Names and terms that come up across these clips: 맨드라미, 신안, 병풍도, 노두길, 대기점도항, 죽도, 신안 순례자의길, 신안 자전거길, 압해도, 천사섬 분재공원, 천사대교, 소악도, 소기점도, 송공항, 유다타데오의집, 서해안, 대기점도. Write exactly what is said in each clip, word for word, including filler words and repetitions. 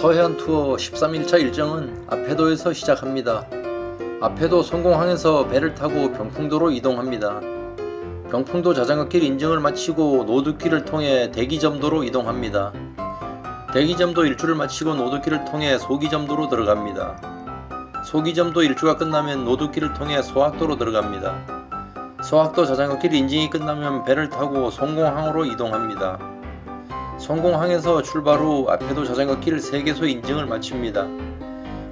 서해안 투어 십삼 일차 일정은 압해도에서 시작합니다. 압해도 송공항에서 배를 타고 병풍도로 이동합니다. 병풍도 자전거길 인증을 마치고 노두길을 통해 대기점도로 이동합니다. 대기점도 일주를 마치고 노두길을 통해 소기점도로 들어갑니다. 소기점도 일주가 끝나면 노두길을 통해 소악도로 들어갑니다. 소악도 자전거길 인증이 끝나면 배를 타고 송공항으로 이동합니다. 송공항에서 출발 후 압해도 자전거길 세 개소 인증을 마칩니다.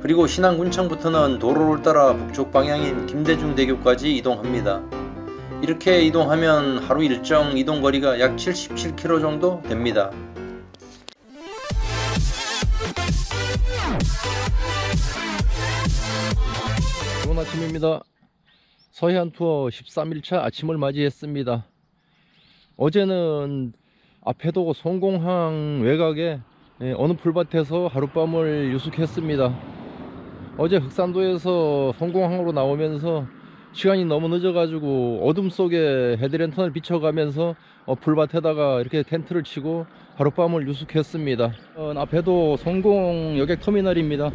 그리고 신안군청부터는 도로를 따라 북쪽 방향인 김대중대교까지 이동합니다. 이렇게 이동하면 하루 일정 이동거리가 약 칠십칠 킬로미터 정도 됩니다. 좋은 아침입니다. 서해안 투어 십삼 일차 아침을 맞이했습니다. 어제는 압해도 송공항 외곽에 어느 풀밭에서 하룻밤을 유숙했습니다. 어제 흑산도에서 송공항으로 나오면서 시간이 너무 늦어가지고 어둠 속에 헤드랜턴을 비춰가면서 어, 풀밭에다가 이렇게 텐트를 치고 하룻밤을 유숙했습니다. 어, 앞에도 송공 여객터미널입니다.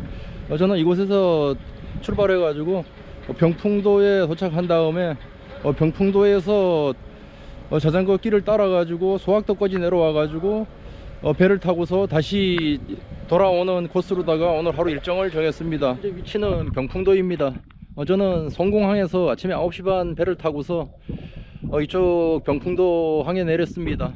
어, 저는 이곳에서 출발해가지고 어, 병풍도에 도착한 다음에 어, 병풍도에서 어, 자전거 길을 따라가지고 소악도까지 내려와가지고 어, 배를 타고서 다시 돌아오는 코스로다가 오늘 하루 일정을 정했습니다. 현재 위치는 병풍도입니다. 어, 저는 송공항에서 아침에 아홉 시 반 배를 타고서 어, 이쪽 병풍도 항에 내렸습니다.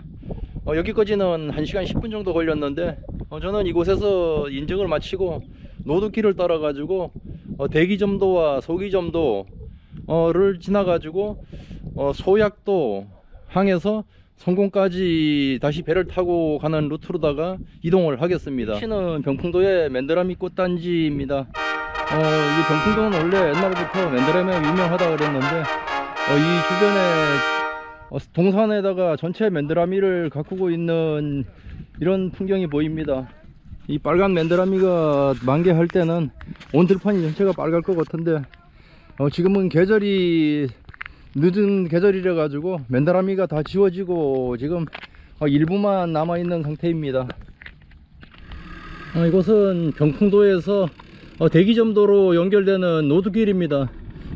어, 여기까지는 한 시간 십 분 정도 걸렸는데 어, 저는 이곳에서 인증을 마치고 노두길을 따라 가지고 어, 대기점도와 소기점도를 지나 가지고 어, 소약도 항에서 송공까지 다시 배를 타고 가는 루트로다가 이동을 하겠습니다. 위치는 병풍도의 맨드라미 꽃단지입니다. 어, 이 병풍도는 원래 옛날부터 맨드라미가 유명하다 그랬는데 어, 이 주변에 어, 동산에다가 전체 맨드라미를 가꾸고 있는 이런 풍경이 보입니다. 이 빨간 맨드라미가 만개할 때는 온 들판이 전체가 빨갈 것 같은데 어, 지금은 계절이 늦은 계절이라 가지고 맨드라미가 다 지워지고 지금 어, 일부만 남아있는 상태입니다. 어, 이곳은 병풍도에서 어, 대기점도로 연결되는 노두길입니다.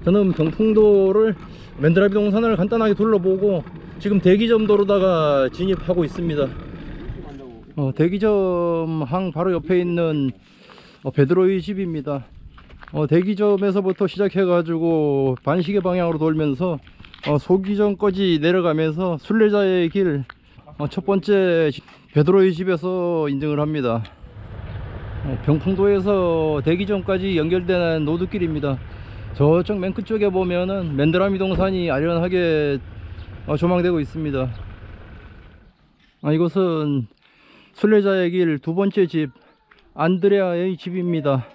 저는 병풍도를 맨드라미 동산을 간단하게 둘러보고 지금 대기점도로다가 진입하고 있습니다. 어, 대기점 항 바로 옆에 있는 어, 베드로의 집입니다. 어, 대기점에서부터 시작해 가지고 반시계 방향으로 돌면서 어, 소기점까지 내려가면서 순례자의 길 어, 첫 번째 베드로의 집에서 인증을 합니다. 병풍도에서 대기점까지 연결되는 노두길입니다. 저쪽 맨 끝쪽에 보면은 맨드라미 동산이 아련하게 조망되고 있습니다. 아, 이곳은 순례자의 길 두 번째 집 안드레아의 집입니다.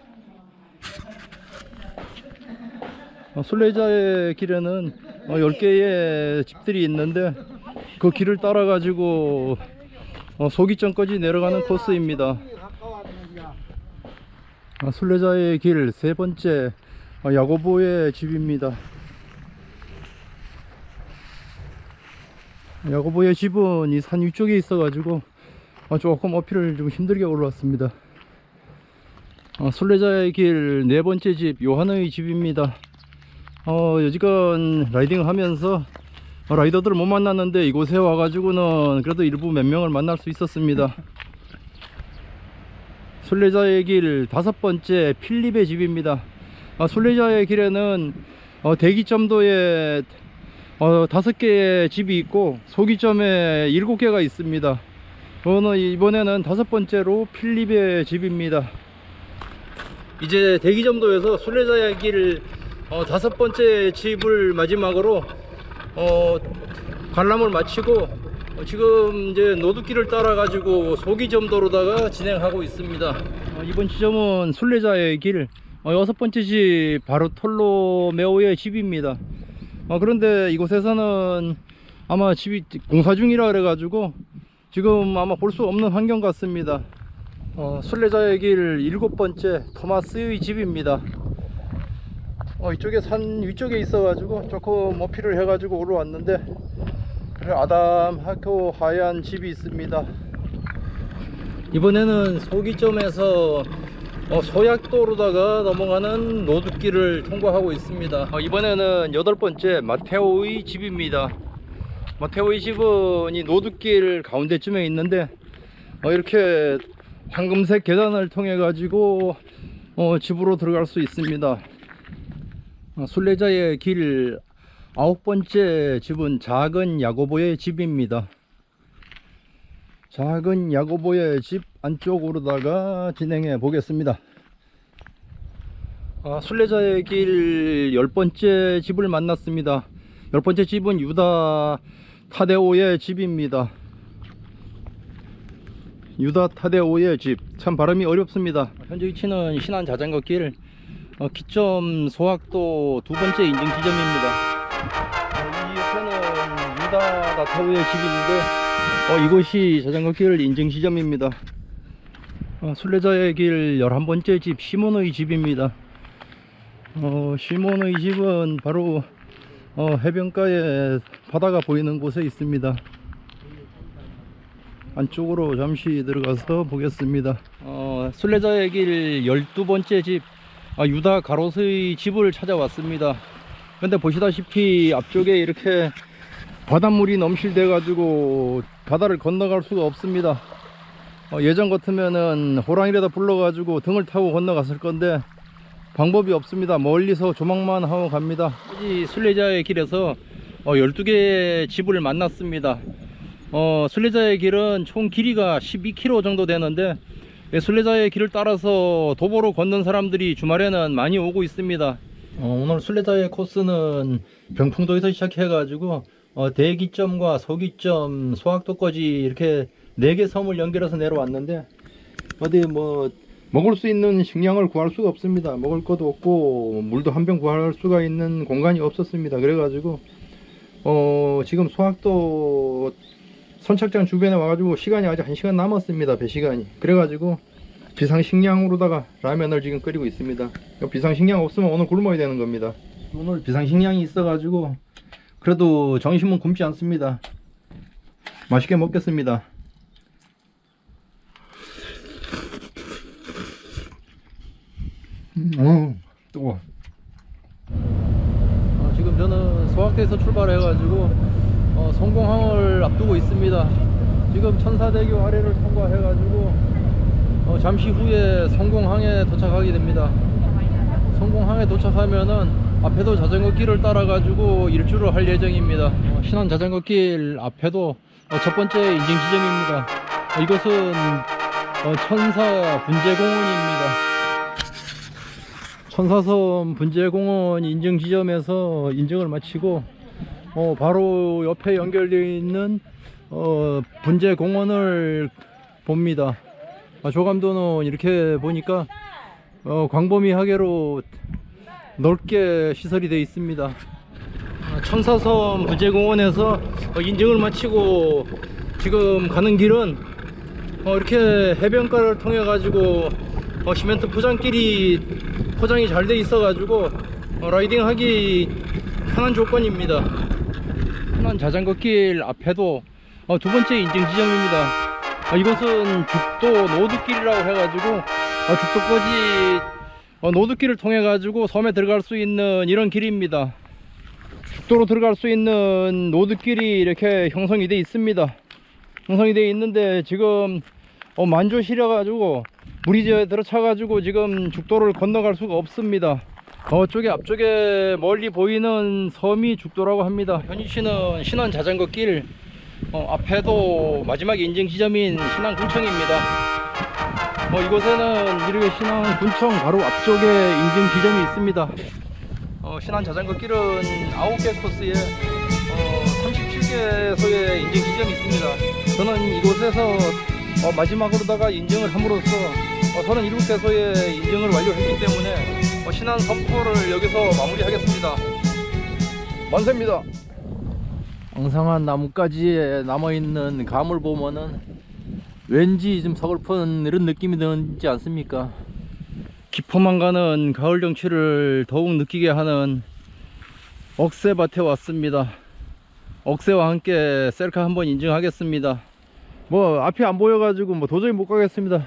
아, 순례자의 길에는 열 개의 집들이 있는데 그 길을 따라 가지고 소기점까지 내려가는 코스입니다. 아, 순례자의 길 세 번째 아, 야고보의 집입니다. 야고보의 집은 이 산 위쪽에 있어가지고 아, 조금 어필을 좀 힘들게 올라왔습니다. 아, 순례자의 길 네 번째 집 요한의 집입니다. 어, 여지껏 라이딩 하면서 아, 라이더들을 못 만났는데 이곳에 와가지고는 그래도 일부 몇 명을 만날 수 있었습니다. 순례자의 길 다섯 번째 필립의 집입니다. 아, 순례자의 길에는 어, 대기점도에 어, 다섯 개의 집이 있고 소기점에 일곱 개가 있습니다. 오늘 이번에는 다섯 번째로 필립의 집입니다. 이제 대기점도에서 순례자의 길 어, 다섯 번째 집을 마지막으로 어, 관람을 마치고 어, 지금 이제 노두길을 따라 가지고 소기점도로다가 진행하고 있습니다. 어, 이번 지점은 순례자의 길 어, 여섯 번째 집 바로 톨로메오의 집입니다. 어, 그런데 이곳에서는 아마 집이 공사 중이라 그래 가지고 지금 아마 볼 수 없는 환경 같습니다. 어, 순례자의 길 일곱 번째 토마스의 집입니다. 어, 이쪽에 산 위쪽에 있어 가지고 조금 어필을 해 가지고 올라왔는데 아담하고 하얀 집이 있습니다. 이번에는 소기점에서 어, 소악도로다가 넘어가는 노두길을 통과하고 있습니다. 어, 이번에는 여덟 번째 마테오의 집입니다. 마테오의 집은 이 노두길 가운데쯤에 있는데 어, 이렇게 황금색 계단을 통해 가지고 어, 집으로 들어갈 수 있습니다. 어, 순례자의 길 아홉 번째 집은 작은 야고보의 집입니다. 작은 야고보의 집 안쪽으로다가 진행해 보겠습니다. 아, 순례자의 길 열 번째 집을 만났습니다. 열 번째 집은 유다 타데오의 집입니다. 유다 타데오의 집, 참 발음이 어렵습니다. 현재 위치는 신안 자전거길 어, 기점 소악도 두 번째 인증 지점입니다. 어, 이 옆에는 유다 타데오의 집인데 어, 이곳이 자전거길 인증시점입니다. 어, 순례자의 길 열한 번째 집 시몬의 집입니다. 어, 시몬의 집은 바로 어, 해변가에 바다가 보이는 곳에 있습니다. 안쪽으로 잠시 들어가서 보겠습니다. 어, 순례자의 길 열두 번째 집 아, 유다 가롯의 집을 찾아왔습니다. 근데 보시다시피 앞쪽에 이렇게 바닷물이 넘실대 가지고 바다를 건너갈 수가 없습니다. 어, 예전 같으면은 호랑이라도 불러 가지고 등을 타고 건너갔을 건데 방법이 없습니다. 멀리서 조망만 하고 갑니다. 이 순례자의 길에서 어, 열두 개의 집을 만났습니다. 어, 순례자의 길은 총 길이가 십이 킬로미터 정도 되는데 예, 순례자의 길을 따라서 도보로 걷는 사람들이 주말에는 많이 오고 있습니다. 어, 오늘 순례자의 코스는 병풍도에서 시작해 가지고 어, 대기점과 소기점, 소악도까지 이렇게 네 개 섬을 연결해서 내려왔는데 어디 뭐 먹을 수 있는 식량을 구할 수가 없습니다. 먹을 것도 없고 물도 한 병 구할 수가 있는 공간이 없었습니다. 그래가지고 어, 지금 소악도 선착장 주변에 와가지고 시간이 아직 한 시간 남았습니다. 배 시간이. 그래가지고 비상식량으로다가 라면을 지금 끓이고 있습니다. 비상식량 없으면 오늘 굶어야 되는 겁니다. 오늘 비상식량이 있어가지고 그래도 정신은 굶지 않습니다. 맛있게 먹겠습니다. 음, 어, 뜨거워. 어, 지금 저는 소악도에서 출발해가지고 어, 송공항을 앞두고 있습니다. 지금 천사대교 아래를 통과해가지고 어, 잠시 후에 송공항에 도착하게 됩니다. 송공항에 도착하면은 압해도 자전거길을 따라가지고 일주를 할 예정입니다. 어, 신안 자전거길 압해도 어, 첫 번째 인증 지점입니다. 어, 이것은 어, 천사 분재공원입니다. 천사섬 분재공원 인증 지점에서 인증을 마치고 어, 바로 옆에 연결되어 있는 어, 분재공원을 봅니다. 어, 조감도는 이렇게 보니까 어, 광범위하게로 넓게 시설이 되어 있습니다. 천사섬 분재공원에서 인증을 마치고 지금 가는 길은 이렇게 해변가를 통해 가지고 시멘트 포장길이 포장이 잘 돼 있어 가지고 라이딩하기 편한 조건입니다. 신안 자전거길 앞에도 두 번째 인증 지점입니다. 이곳은 죽도 노두길이라고 해가지고 죽도까지 어, 노두길을 통해 가지고 섬에 들어갈 수 있는 이런 길입니다. 죽도로 들어갈 수 있는 노두길이 이렇게 형성이 되어 있습니다. 형성이 되어 있는데 지금 어, 만조 시려 가지고 물이 들어차 가지고 지금 죽도를 건너갈 수가 없습니다. 저쪽에 어, 앞쪽에 멀리 보이는 섬이 죽도라고 합니다. 현위치는 신안 자전거길 어, 앞에도 마지막 인증 지점인 신안 군청입니다. 어, 이곳에는 이렇게 신안 군청 바로 앞쪽에 인증 지점이 있습니다. 어, 신안 자전거길은 아홉 개 코스에 어, 삼십칠 개소의 인증 지점이 있습니다. 저는 이곳에서 어, 마지막으로다가 인증을 함으로써 어, 삼십칠 개소의 인증을 완료했기 때문에 어, 신안 섬토를 여기서 마무리하겠습니다. 만세입니다. 앙상한 나뭇가지에 남아있는 감을 보면은 왠지 좀 서글픈 이런 느낌이 드는지 않습니까? 깊어만 가는 가을 정취를 더욱 느끼게 하는 억새밭에 왔습니다. 억새와 함께 셀카 한번 인증하겠습니다. 뭐 앞이 안 보여가지고 뭐 도저히 못 가겠습니다.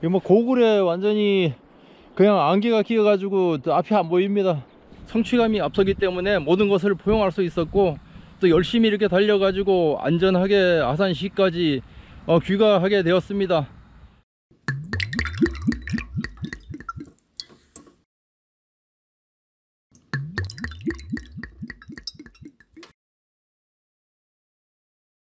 이거 뭐 고글에 완전히 그냥 안개가 끼어가지고 앞이 안 보입니다. 성취감이 앞서기 때문에 모든 것을 포용할 수 있었고, 또 열심히 이렇게 달려가지고 안전하게 아산시까지 어, 귀가하게 되었습니다.